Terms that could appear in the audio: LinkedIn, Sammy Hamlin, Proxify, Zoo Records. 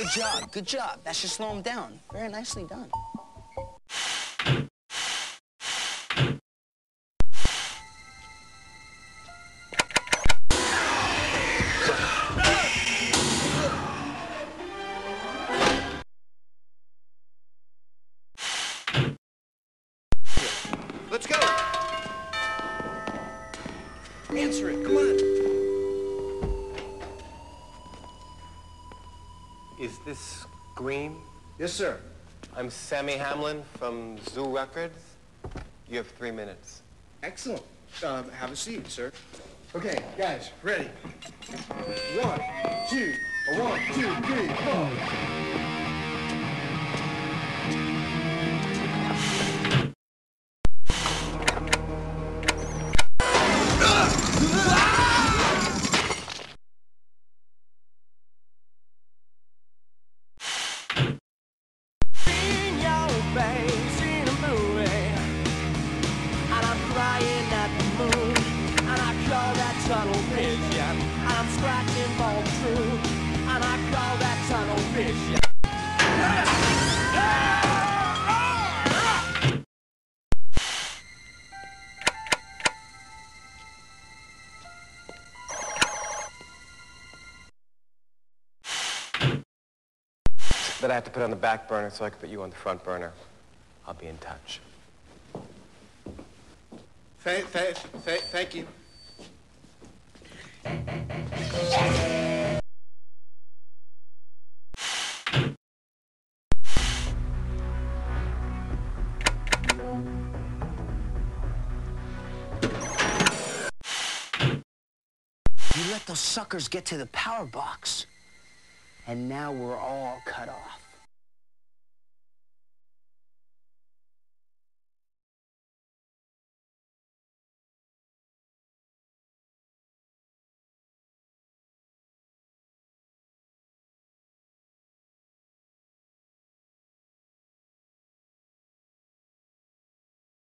Good job, good job. That should slow him down. Very nicely done. Let's go. Answer it, come on. Is this Green? Yes, sir. I'm Sammy Hamlin from Zoo Records. You have 3 minutes. Excellent. Have a seat, sir. Okay, guys, ready? 1, 2, 1, 2, 3, 4. That I have to put on the back burner so I can put you on the front burner. I'll be in touch. Thank you. You let those suckers get to the power box. And now we're all cut off.